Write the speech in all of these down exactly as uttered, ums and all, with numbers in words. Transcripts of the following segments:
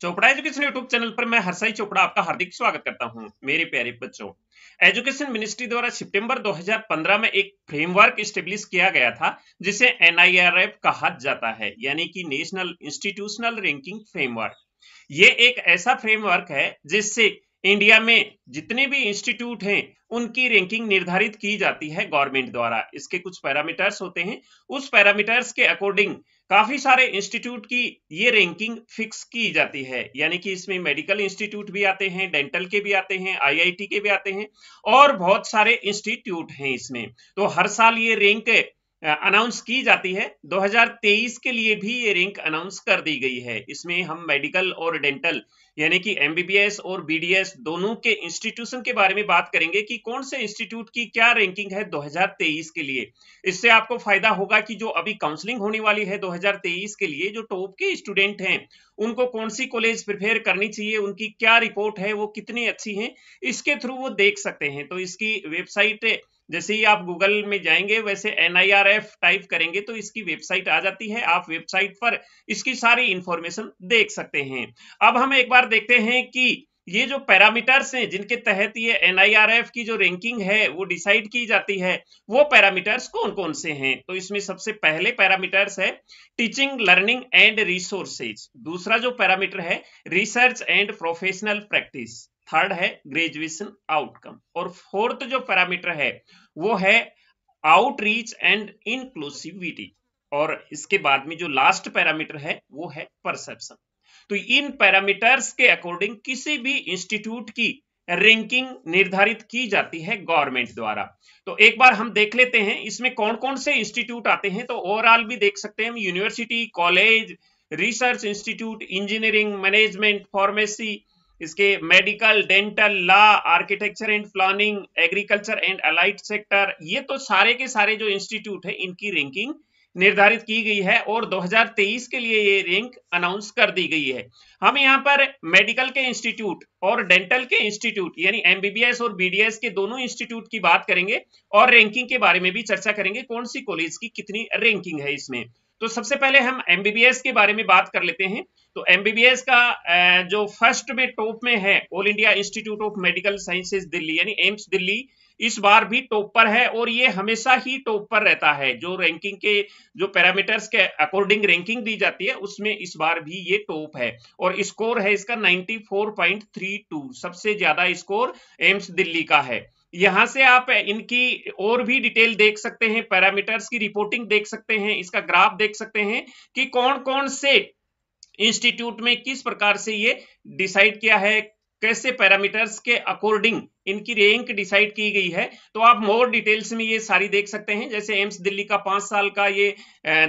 Chopra education YouTube channel पर मैं हर्षाय चोपड़ा आपका हार्दिक स्वागत करता हूं। मेरे प्यारे बच्चों, एजुकेशन मिनिस्ट्री द्वारा सितंबर दो हज़ार पंद्रह में एक फ्रेमवर्क स्टेब्लिश किया गया था जिसे एन आई आर एफ कहा जाता है, यानी कि नेशनल इंस्टीट्यूशनल रैंकिंग फ्रेमवर्क। ये एक ऐसा फ्रेमवर्क है जिससे इंडिया में जितने भी इंस्टीट्यूट हैं उनकी रैंकिंग निर्धारित की जाती है गवर्नमेंट द्वारा। इसके कुछ पैरामीटर्स होते हैं, उस पैरामीटर्स के अकॉर्डिंग काफी सारे इंस्टीट्यूट की ये रैंकिंग फिक्स की जाती है, यानी कि इसमें मेडिकल इंस्टीट्यूट भी आते हैं, डेंटल के भी आते हैं, आई आई टी के भी आते हैं और बहुत सारे इंस्टीट्यूट हैं इसमें। तो हर साल ये रैंक अनाउंस की जाती है। दो हज़ार तेईस के लिए भी ये रैंक अनाउंस कर दी गई है। इसमें हम मेडिकल और डेंटल यानी कि एम बी बी एस और बी डी एस दोनों के इंस्टीट्यूशन के बारे में बात करेंगे कि कौन से इंस्टीट्यूट की क्या रैंकिंग है दो हज़ार तेईस के लिए। इससे आपको फायदा होगा कि जो अभी काउंसलिंग होने वाली है दो हज़ार तेईस के लिए, जो टॉप के स्टूडेंट हैं उनको कौन सी कॉलेज प्रिफेयर करनी चाहिए, उनकी क्या रिपोर्ट है, वो कितनी अच्छी है, इसके थ्रू वो देख सकते हैं। तो इसकी वेबसाइट जैसे ही आप गूगल में जाएंगे वैसे N I R F type करेंगे तो इसकी वेबसाइट आ जाती है। आप वेबसाइट पर इसकी सारी इंफॉर्मेशन देख सकते हैं। अब हम एक बार देखते हैं कि ये जो पैरामीटर्स हैं जिनके तहत ये एन आई आर एफ की जो रैंकिंग है वो डिसाइड की जाती है, वो पैरामीटर्स कौन कौन से हैं। तो इसमें सबसे पहले पैरामीटर्स है टीचिंग, लर्निंग एंड रिसोर्सेज। दूसरा जो पैरामीटर है research and professional practice. Third है ग्रेजुएशन आउटकम और फोर्थ जो पैरामीटर है वो है आउटरीच एंड इंक्लूसिविटी। और इसके बाद में जो लास्ट पैरामीटर है वो है परसेप्शन। तो इन पैरामीटर्स के अकॉर्डिंग किसी भी इंस्टीट्यूट की रैंकिंग निर्धारित की जाती है गवर्नमेंट द्वारा। तो एक बार हम देख लेते हैं इसमें कौन कौन से इंस्टीट्यूट आते हैं। तो ओवरऑल भी देख सकते हैं, university, college, research institute, engineering, management, pharmacy, इसके medical, dental, law, architecture and planning, agriculture and allied sector, ये तो सारे के सारे जो इंस्टीट्यूट है इनकी रैंकिंग निर्धारित की गई है और दो हज़ार तेईस के लिए ये रैंक अनाउंस कर दी गई है। हम यहाँ पर मेडिकल के इंस्टीट्यूट और डेंटल के इंस्टीट्यूट यानी एम बी बी एस और बी डी एस के दोनों इंस्टीट्यूट की बात करेंगे और रैंकिंग के बारे में भी चर्चा करेंगे, कौन सी कॉलेज की कितनी रैंकिंग है इसमें। तो सबसे पहले हम एम बी बी एस के बारे में बात कर लेते हैं। तो एम बी बी एस का जो फर्स्ट में टॉप में है all India institute of medical sciences Delhi यानी एम्स दिल्ली, इस बार भी टॉप पर है और ये हमेशा ही टॉप पर रहता है। जो रैंकिंग के जो पैरामीटर्स के अकॉर्डिंग रैंकिंग दी जाती है उसमें इस बार भी ये टॉप है और स्कोर है इसका ninety four point three two, सबसे ज्यादा स्कोर एम्स दिल्ली का है। यहां से आप इनकी और भी डिटेल देख सकते हैं, पैरामीटर्स की रिपोर्टिंग देख सकते हैं, इसका ग्राफ देख सकते हैं कि कौन कौन से इंस्टीट्यूट में किस प्रकार से ये डिसाइड किया है, कैसे पैरामीटर्स के अकॉर्डिंग इनकी रैंक डिसाइड की गई है। तो आप मोर डिटेल्स में ये सारी देख सकते हैं। जैसे एम्स दिल्ली का पांच साल का ये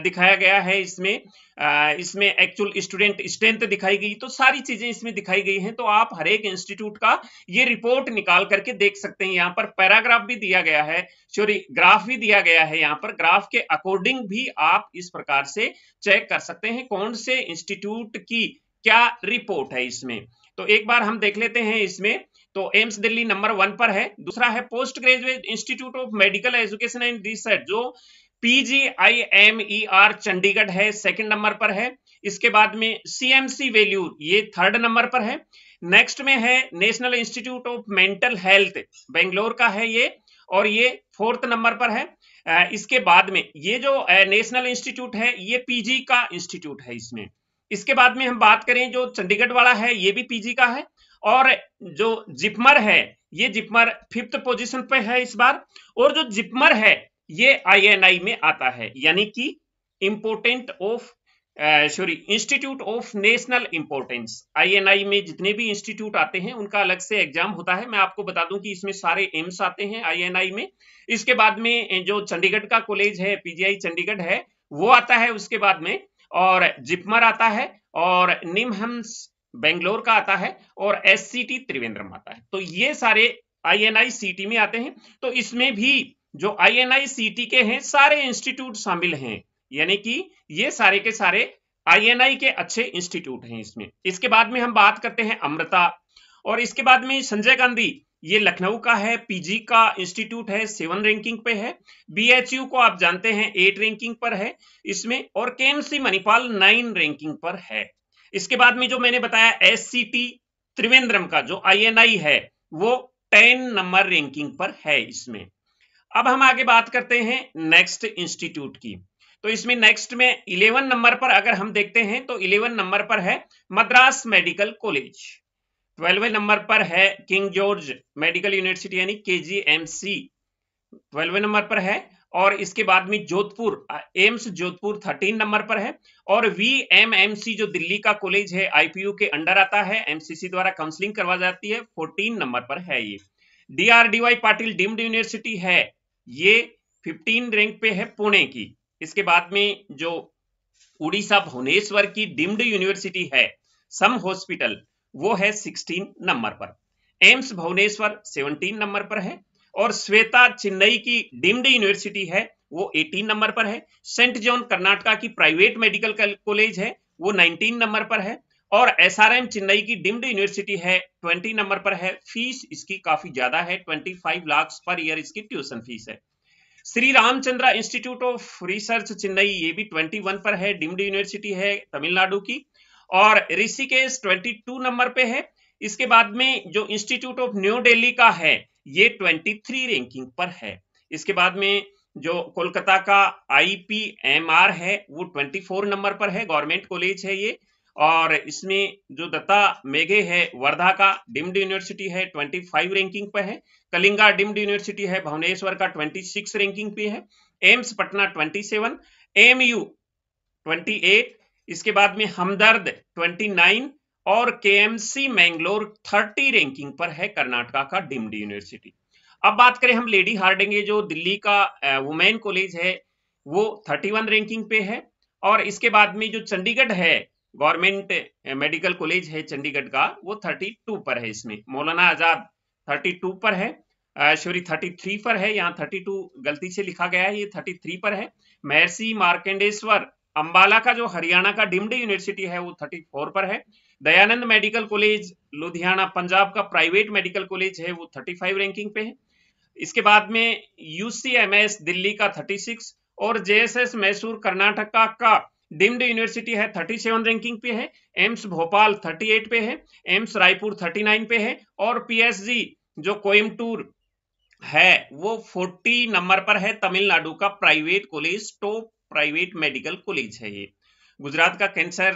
दिखाया गया है, इसमें इसमें एक्चुअल स्टूडेंट स्ट्रेंथ दिखाई गई, तो सारी चीजें इसमें दिखाई गई हैं। तो आप हर एक इंस्टीट्यूट का ये रिपोर्ट निकाल करके देख सकते हैं। यहाँ पर पैराग्राफ भी दिया गया है, सॉरी ग्राफ भी दिया गया है। यहाँ पर ग्राफ के अकॉर्डिंग भी आप इस प्रकार से चेक कर सकते हैं कौन से इंस्टीट्यूट की क्या रिपोर्ट है इसमें। तो एक बार हम देख लेते हैं इसमें। तो एम्स दिल्ली नंबर वन पर है। दूसरा है post graduate institute of medical education and research जो P G I M E R Chandigarh है, सेकंड नंबर पर है। इसके बाद में सी एम सी वैल्यूर, ये थर्ड नंबर पर है। नेक्स्ट में है national institute of mental health, Bangalore का है ये, और ये फोर्थ नंबर पर है। इसके बाद में ये जो नेशनल इंस्टीट्यूट है ये पीजी का इंस्टीट्यूट है इसमें। इसके बाद में हम बात करें जो चंडीगढ़ वाला है ये भी पीजी का है, और जो जिपमर है ये जिपमर फिफ्थ पोजीशन पे है इस बार। और जो जिपमर है ये आई एन आई में आता है यानी कि important of sorry institute of national importance. I N I में जितने भी इंस्टीट्यूट आते हैं उनका अलग से एग्जाम होता है। मैं आपको बता दूं कि इसमें सारे एम्स आते हैं आई एन आई में। इसके बाद में जो चंडीगढ़ का कॉलेज है पी जी आई चंडीगढ़ है वो आता है, उसके बाद में और जिपमर आता है और निमहंस बेंगलोर का आता है और एस सी टी त्रिवेंद्रम आता है। तो ये सारे आई एन आई सी टी में आते हैं। तो इसमें भी जो आई एन आई सी टी के हैं सारे इंस्टीट्यूट शामिल हैं, यानी कि ये सारे के सारे आई एन आई के अच्छे इंस्टीट्यूट हैं इसमें। इसके बाद में हम बात करते हैं अमृता, और इसके बाद में संजय गांधी ये लखनऊ का है, पीजी का इंस्टीट्यूट है, सेवन रैंकिंग पे है। बी एच यू को आप जानते हैं एट रैंकिंग पर है इसमें, और K M C Manipal nine ranking पर है। इसके बाद में जो मैंने बताया एससीटी त्रिवेंद्रम का जो आईएनआई है वो टेन नंबर रैंकिंग पर है इसमें। अब हम आगे बात करते हैं नेक्स्ट इंस्टीट्यूट की, तो इसमें नेक्स्ट में इलेवन नंबर पर अगर हम देखते हैं तो इलेवन नंबर पर है Madras medical college, twelfth number पर है किंग जॉर्ज मेडिकल यूनिवर्सिटी यानी के जी एम सी ट्वेल्वें नंबर पर है, और इसके बाद में Jodhpur AIIMS Jodhpur thirteen number पर है, और वी एम एम सी जो दिल्ली का कॉलेज है आईपीयू के अंडर आता है, एमसीसी द्वारा काउंसलिंग करवा जाती है, फोर्टीन नंबर पर है ये। D R D Y Patil deemed university है ये फिफ्टीन रैंक पे है पुणे की। इसके बाद में जो उड़ीसा भुवनेश्वर की डीम्ड यूनिवर्सिटी है सम हॉस्पिटल वो है सिक्सटीन नंबर पर, एम्स भुवनेश्वर सेवनटीन नंबर पर है, और श्वेता चेन्नई की डीम्ड यूनिवर्सिटी है वो एटीन नंबर पर है, सेंट जॉन कर्नाटका की प्राइवेट मेडिकल कॉलेज है वो नाइनटीन नंबर पर है, और एसआरएम चेन्नई की डीम्ड यूनिवर्सिटी है ट्वेंटी नंबर पर है। फीस इसकी काफी ज्यादा है, पच्चीस लाख पर ईयर इसकी ट्यूशन फीस है। Shri Ramachandra institute of research Chennai ये भी इक्कीस पर है, डीम्ड यूनिवर्सिटी है तमिलनाडु की, और ऋषिकेश बाईस नंबर पे है। इसके बाद में जो इंस्टीट्यूट ऑफ न्यू दिल्ली का है ये तेईस रैंकिंग पर है। इसके बाद में जो कोलकाता का आईपीएमआर है वो चौबीस नंबर पर है, गवर्नमेंट कॉलेज है ये, और इसमें जो दत्ता मेघे है वर्धा का डीम्ड यूनिवर्सिटी है पच्चीस रैंकिंग पे है, कलिंगा डीम्ड यूनिवर्सिटी है भुवनेश्वर का छब्बीस रैंकिंग पे है, एम्स पटना सत्ताईस, एमयू अट्ठाईस, इसके बाद में हमदर्द उनतीस और के एम सी मैंगलोर तीस रैंकिंग पर है कर्नाटका का डीम्ड यूनिवर्सिटी। अब बात करें हम लेडी हार्डिंगे जो दिल्ली का वुमेन कॉलेज है वो इकतीस रैंकिंग पे है, और इसके बाद में जो चंडीगढ़ है गवर्नमेंट मेडिकल कॉलेज है चंडीगढ़ का वो बत्तीस पर है, इसमें मौलाना आजाद बत्तीस पर है, शौरी तैंतीस पर है, यहाँ बत्तीस गलती से लिखा गया है ये तैंतीस पर है। महर्षि मार्कंडेश्वर अंबाला का जो हरियाणा का डीम्ड यूनिवर्सिटी है वो चौंतीस पर है, दयानंद मेडिकल कॉलेज लुधियाना पंजाब का प्राइवेट मेडिकल कॉलेज है वो पैंतीस रैंकिंग पे है। इसके बाद में यूसीएमएस दिल्ली का छत्तीस और J S S Mysore Karnataka का डीम्ड यूनिवर्सिटी है सैंतीस रैंकिंग पे है, एम्स भोपाल अड़तीस पे है, एम्स रायपुर उनतालीस पे है, और पीएसजी जो कोयम्बटूर है वो चालीस नंबर पर है, तमिलनाडु का private college top private medical college है ये। गुजरात का कैंसर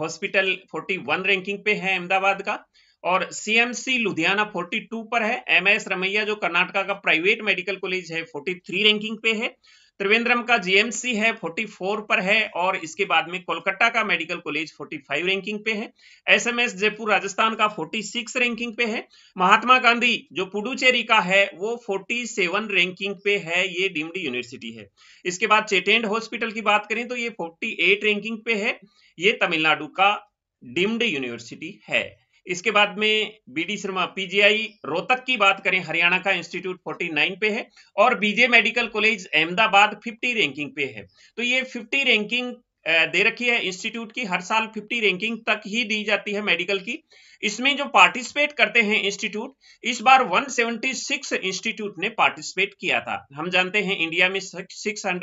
हॉस्पिटल इकतालीस रैंकिंग पे है अहमदाबाद का, और सीएमसी लुधियाना बयालीस पर है, एमएस रमैया जो कर्नाटका का प्राइवेट मेडिकल कॉलेज है तैंतालीस रैंकिंग पे है, त्रिवेंद्रम का जीएमसी है चौवालीस पर है, और इसके बाद में कोलकाता का मेडिकल कॉलेज पैंतालीस रैंकिंग पे है, एसएमएस जयपुर राजस्थान का छियालीस रैंकिंग पे है, महात्मा गांधी जो पुडुचेरी का है वो सैंतालीस रैंकिंग पे है, ये डीम्ड यूनिवर्सिटी है। इसके बाद चेटेंड हॉस्पिटल की बात करें तो ये अड़तालीस रैंकिंग पे है, ये तमिलनाडु का डीम्ड यूनिवर्सिटी है। इसके बाद में बीडी शर्मा पीजीआई रोहतक की बात करें हरियाणा का इंस्टीट्यूट उनचास पे है, और बीजे मेडिकल कॉलेज अहमदाबाद पचास रैंकिंग पे है। तो ये पचास रैंकिंग दे रखी है इंस्टीट्यूट की, हर साल पचास रैंकिंग तक ही दी जाती है मेडिकल की। इसमें जो पार्टिसिपेट करते हैं इंस्टीट्यूट, इस बार एक सौ छिहत्तर इंस्टीट्यूट ने पार्टिसिपेट किया था। हम जानते हैं इंडिया में छह सौ पचास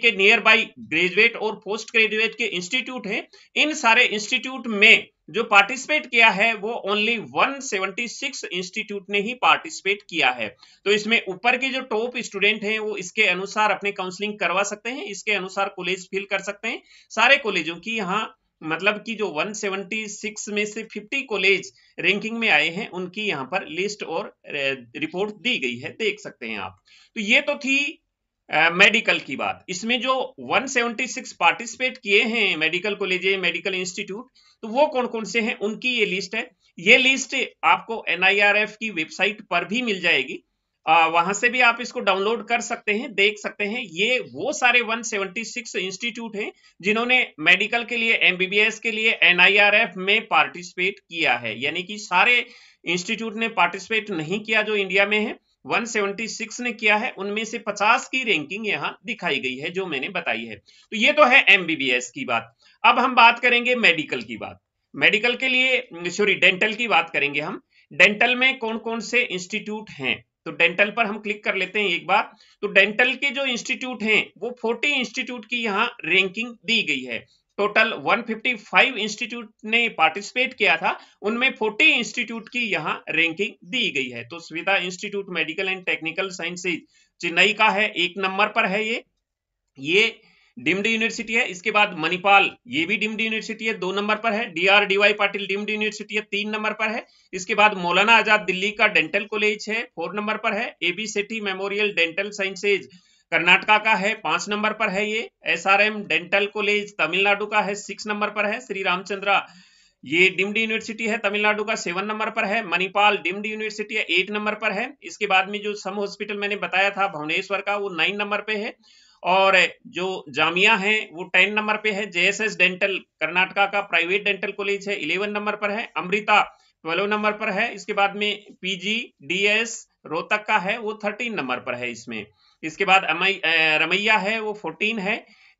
के नियर बाई ग्रेजुएट और पोस्ट ग्रेजुएट के इंस्टीट्यूट हैं, इन सारे इंस्टीट्यूट में जो पार्टिसिपेट किया है वो ओनली एक सौ छिहत्तर इंस्टीट्यूट ने ही पार्टिसिपेट किया है। तो इसमें ऊपर के जो टॉप स्टूडेंट हैं वो इसके अनुसार अपने काउंसलिंग करवा सकते हैं, इसके अनुसार कॉलेज फिल कर सकते हैं। सारे कॉलेजों की यहाँ मतलब कि जो एक सौ छिहत्तर में से पचास कॉलेज रैंकिंग में आए हैं उनकी यहाँ पर लिस्ट और रिपोर्ट दी गई है, देख सकते हैं आप। तो ये तो थी मेडिकल uh, की बात। इसमें जो एक सौ छिहत्तर पार्टिसिपेट किए हैं मेडिकल कॉलेज मेडिकल इंस्टीट्यूट, तो वो कौन कौन से हैं उनकी ये लिस्ट है। ये लिस्ट आपको एनआईआरएफ की वेबसाइट पर भी मिल जाएगी, आ, वहां से भी आप इसको डाउनलोड कर सकते हैं, देख सकते हैं। ये वो सारे एक सौ छिहत्तर इंस्टीट्यूट हैं जिन्होंने मेडिकल के लिए एमबीबीएस के लिए एनआईआरएफ में पार्टिसिपेट किया है, यानी कि सारे इंस्टीट्यूट ने पार्टिसिपेट नहीं किया जो इंडिया में है, एक सौ छिहत्तर ने किया है। उनमें से पचास की रैंकिंग यहां दिखाई गई है जो मैंने बताई है। तो ये तो है एमबीबीएस की बात। अब हम बात करेंगे मेडिकल की बात, मेडिकल के लिए सॉरी डेंटल की बात करेंगे हम। डेंटल में कौन कौन से इंस्टीट्यूट हैं, तो डेंटल पर हम क्लिक कर लेते हैं एक बार। तो डेंटल के जो इंस्टीट्यूट हैं वो चालीस इंस्टीट्यूट की यहाँ रैंकिंग दी गई है। टोटल एक सौ पचपन इंस्टीट्यूट ने पार्टिसिपेट किया था, उनमें चालीस इंस्टीट्यूट की यहाँ रैंकिंग दी गई है। तो Saveetha institute medical and technical sciences Chennai का है, एक नंबर पर है ये ये डीम्ड यूनिवर्सिटी है। इसके बाद मणिपाल, ये भी डीम्ड यूनिवर्सिटी है, दो नंबर पर है। D R D Y Patil deemed university है, तीन नंबर पर है। इसके बाद मौलाना आजाद दिल्ली का डेंटल कॉलेज है, फोर नंबर पर है। A B Shetty memorial dental sciences Karnataka का है, पांच नंबर पर है ये। एसआरएम डेंटल कॉलेज तमिलनाडु का है, सिक्स नंबर पर है। श्री रामचंद्र ये डीम्ड यूनिवर्सिटी है तमिलनाडु का, सेवन नंबर पर है। मणिपाल डीम्ड यूनिवर्सिटी है, एट नंबर पर है। इसके बाद में जो सम हॉस्पिटल मैंने बताया था भुवनेश्वर का, वो नाइन नंबर पे है। और जो जामिया है वो टेन नंबर पे है। J S S dental Karnataka का प्राइवेट डेंटल कॉलेज है, इलेवन नंबर पर है। अमृता ट्वेल्व नंबर पर है। इसके बाद में पीजी डी एस रोहतक का है, वो थर्टीन नंबर पर है इसमें। इसके बाद रमैया है, वो फोर्टीन है।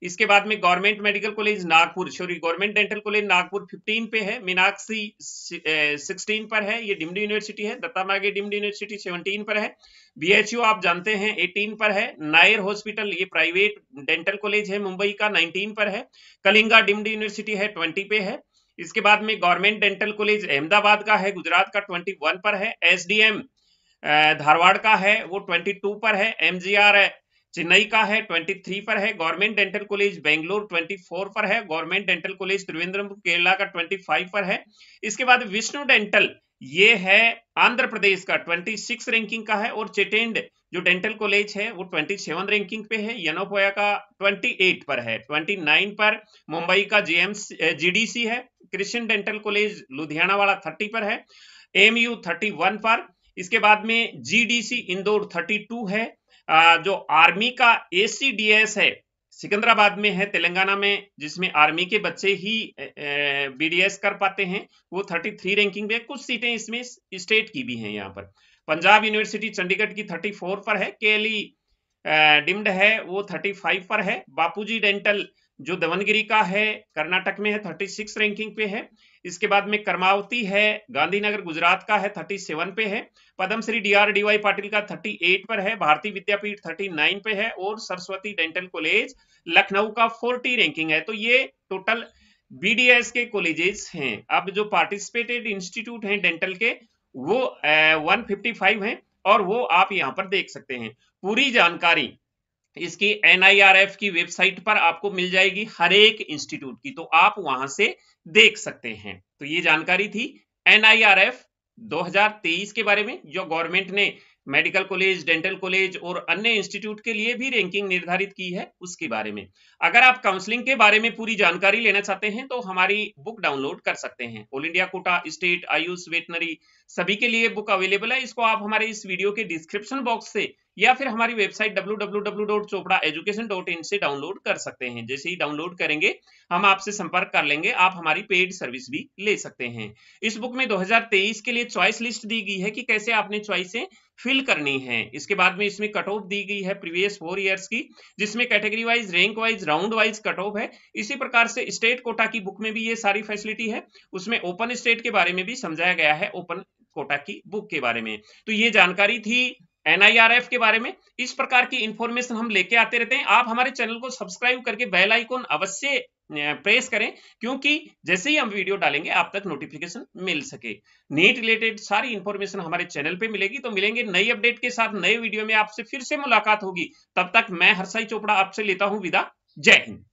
इसके बाद में government medical college Nagpur sorry government dental college Nagpur fifteen पे है। मीनाक्षी सिक्सटीन पर है, ये डीम्ड यूनिवर्सिटी है। दत्तामागे डीम्ड यूनिवर्सिटी सेवनटीन पर है। बीएचयू आप जानते हैं एटीन पर है। नायर हॉस्पिटल ये प्राइवेट डेंटल कॉलेज है मुंबई का, नाइनटीन पर है। कलिंगा डीम्ड यूनिवर्सिटी है, ट्वेंटी पे है। इसके बाद में गवर्नमेंट डेंटल कॉलेज अहमदाबाद का है, गुजरात का, ट्वेंटी वन पर है। एसडीएम धारवाड़ का है, वो ट्वेंटी टू पर है। एमजीआर चेन्नई का है, तेईस पर है। गवर्नमेंट डेंटल कॉलेज बेंगलोर चौबीस पर है। Government dental college Trivandrum Kerala का पच्चीस पर है। इसके बाद विष्णु डेंटल ये है आंध्र प्रदेश का, छब्बीस रैंकिंग का है। और चेटेंड जो डेंटल कॉलेज है वो सत्ताईस रैंकिंग पे है। यनोपोया का अट्ठाईस पर है। उनतीस पर मुंबई का जे एम सी जीडीसी है। क्रिश्चियन डेंटल कॉलेज लुधियाना वाला तीस पर है। एमयू इकतीस पर। इसके बाद में जीडीसी इंदौर बत्तीस है। जो आर्मी का एसीडीएस है सिकंदराबाद में है तेलंगाना में, जिसमें आर्मी के बच्चे ही बीडीएस कर पाते हैं, वो तैंतीस रैंकिंग में। कुछ सीटें इसमें स्टेट की भी हैं। यहाँ पर पंजाब यूनिवर्सिटी चंडीगढ़ की चौंतीस पर है। केएलई डिम्ड है वो पैंतीस पर है। बापूजी डेंटल जो दवनगिरी का है कर्नाटक में है, छत्तीस रैंकिंग पे है। इसके बाद में कर्मावती है गांधीनगर गुजरात का है, सैंतीस पे है। Padmashri D R D Y Patil का अड़तीस पर है। भारतीय विद्यापीठ उनतालीस पे है। और सरस्वती डेंटल कॉलेज लखनऊ का चालीस रैंकिंग है। तो ये टोटल बीडीएस के कॉलेजेस हैं। अब जो पार्टिसिपेटेड इंस्टीट्यूट हैं डेंटल के वो एक सौ पचपन हैं, और वो आप यहाँ पर देख सकते हैं। पूरी जानकारी इसकी एनआईआरएफ की वेबसाइट पर आपको मिल जाएगी, हर एक इंस्टीट्यूट की, तो आप वहां से देख सकते हैं। तो ये जानकारी थी एनआईआरएफ दो हज़ार तेईस के बारे में, जो गवर्नमेंट ने मेडिकल कॉलेज, डेंटल कॉलेज और अन्य इंस्टीट्यूट के लिए भी रैंकिंग निर्धारित की है, उसके बारे में। अगर आप काउंसलिंग के बारे में पूरी जानकारी लेना चाहते हैं तो हमारी बुक डाउनलोड कर सकते हैं। All India quota, state, AYUSH, veterinary सभी के लिए बुक अवेलेबल है। इसको आप हमारे इस वीडियो के डिस्क्रिप्शन बॉक्स से या फिर हमारी website W W W dot Chopra education dot in से डाउनलोड कर सकते हैं। जैसे ही डाउनलोड करेंगे हम आपसे संपर्क कर लेंगे, आप हमारी पेड सर्विस भी ले सकते हैं। इस बुक में दो हज़ार तेईस के लिए चॉइस लिस्ट दी गई है कि कैसे आपने चॉइसें फिल करनी है। इसके बाद में इसमें कट ऑफ दी गई है प्रीवियस फोर ईयर्स की, जिसमें category wise, rank wise, round wise cut off है। इसी प्रकार से स्टेट कोटा की बुक में भी ये सारी फैसिलिटी है। उसमें ओपन स्टेट के बारे में भी समझाया गया है, ओपन कोटा की बुक के बारे में। तो ये जानकारी थी एनआईआरएफ के बारे में। इस प्रकार की इंफॉर्मेशन हम लेके आते रहते हैं। आप हमारे चैनल को सब्सक्राइब करके बेल आइकॉन अवश्य प्रेस करें, क्योंकि जैसे ही हम वीडियो डालेंगे आप तक नोटिफिकेशन मिल सके। नीट रिलेटेड सारी इंफॉर्मेशन हमारे चैनल पे मिलेगी। तो मिलेंगे नई अपडेट के साथ, नए वीडियो में आपसे फिर से मुलाकात होगी। तब तक मैं हर्षाय चोपड़ा आपसे लेता हूं विदा। जय हिंद।